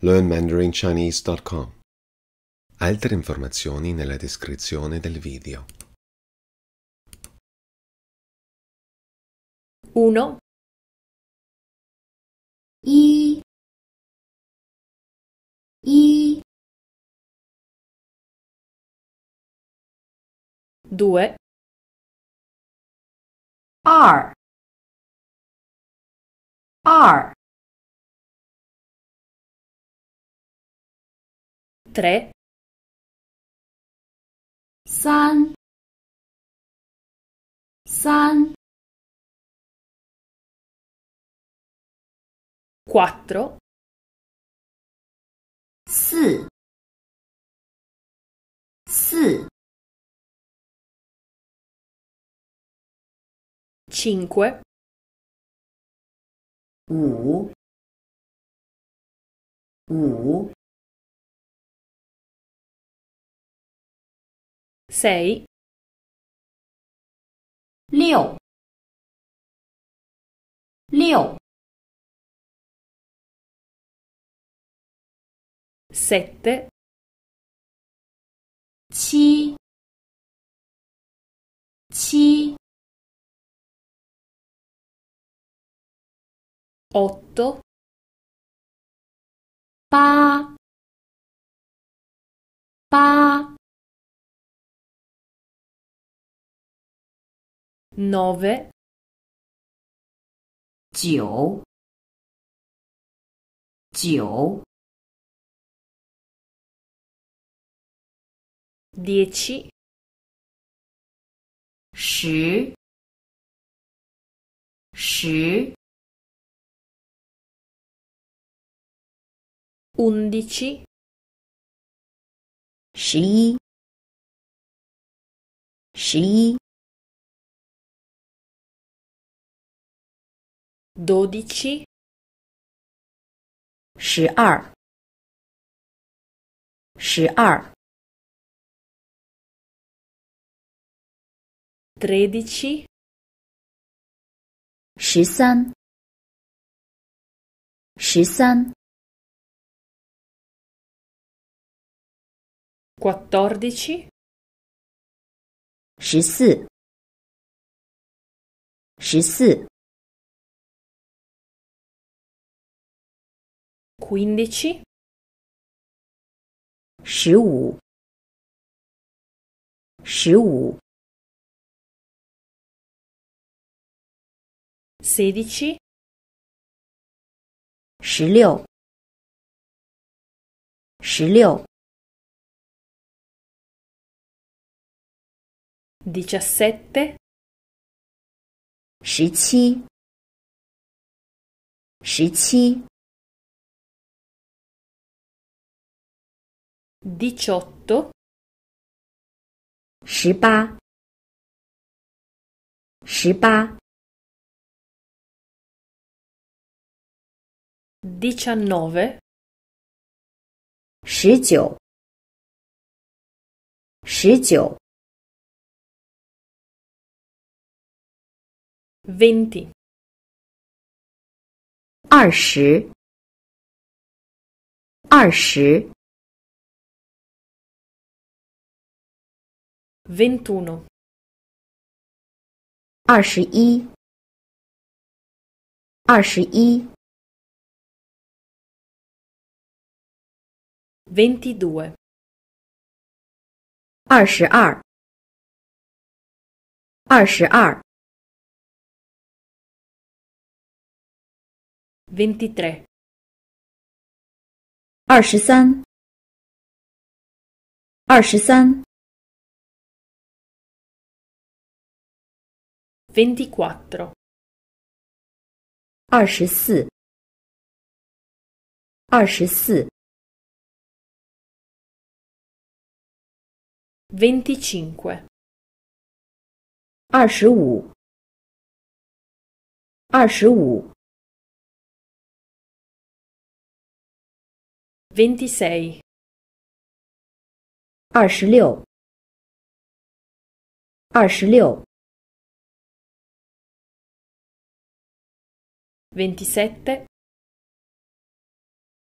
LearnMandarinChinese.com. Altre informazioni nella descrizione del video. 1. I. 2. R. 3. San. 4. Si. 5. 5. 6. 6. 7. 7. 8. 8. 9. 9. 10. 10. 11. 11. 12. 12. 13. 13. 14. 14. 15. 15. 16. 16. 17. 17. 18. 18. 19. 19. 20. 20. 21. 21. 22. 22. 23. 23. 24. 24. 25. 25. 26. 26. 27.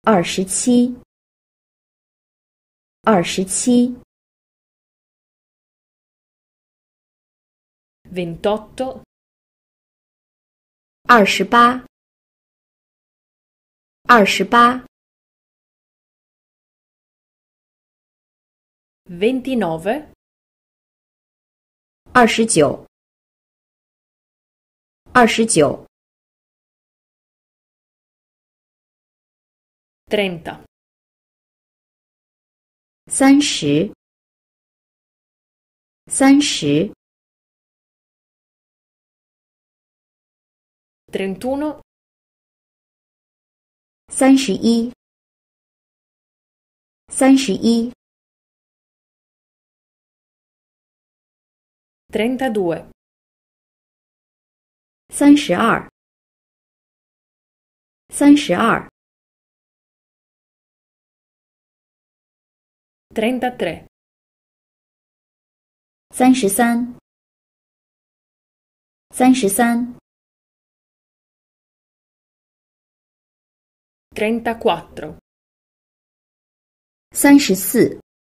27 28 28 29 29 30 30 31 31 32 32 32 33 33 33 34 34 34 35 35 35 36 36 36 37 37 37 38 38 38 39 39 39 40 40 40 41 41 41 42 42 42 43 43 43 44 44 44 45 45 45 46 46 46 47 47 47 48 48 48 49 49 49 50 50 50 1 2 3 4 5 6 7 8 9 10 11 12 13 14 15 16 17 18 19 20 16 17 18 19 20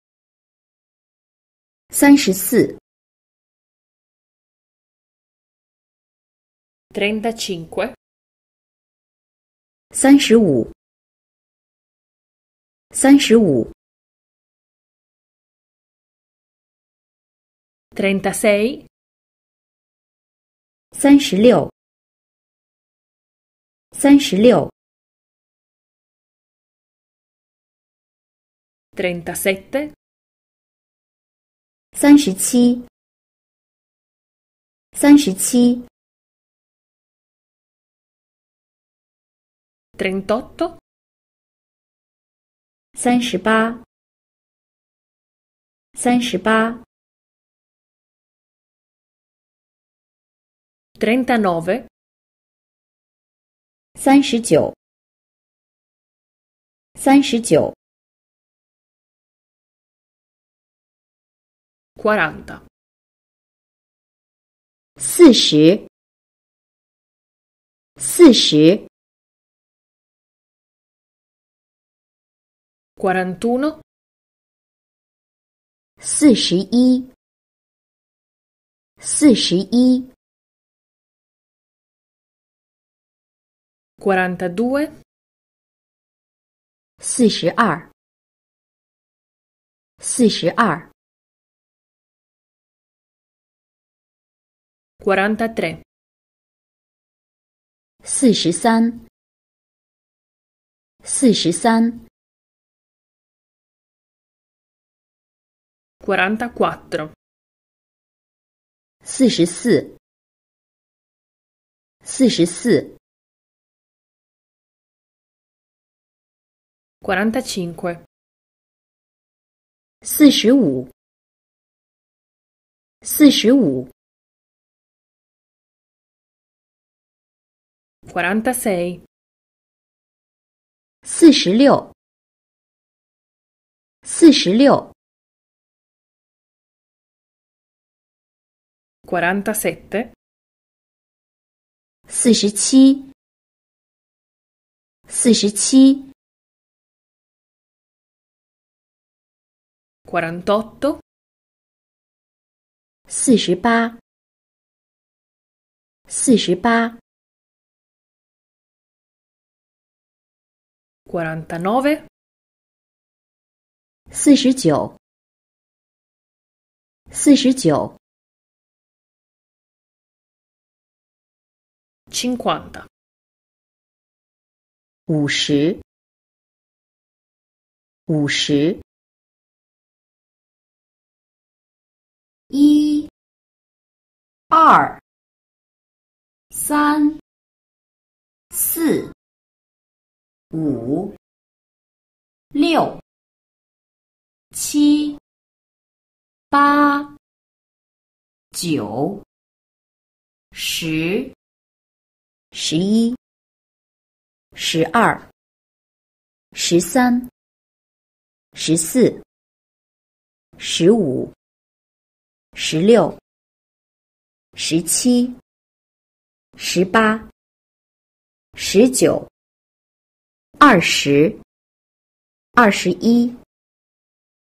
21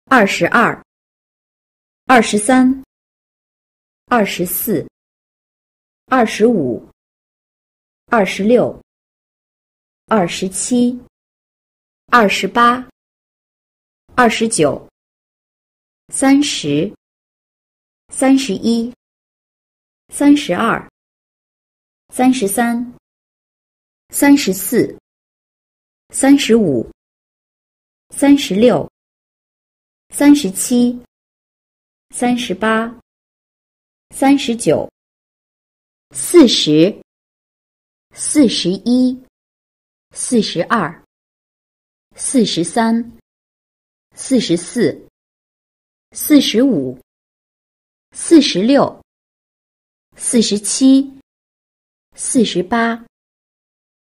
22 23 24 25 26 27 28 29 30 31 32 33 34 35 36 37 38 39 40 41 42 43 44 45 46 47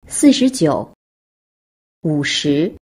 48 49 50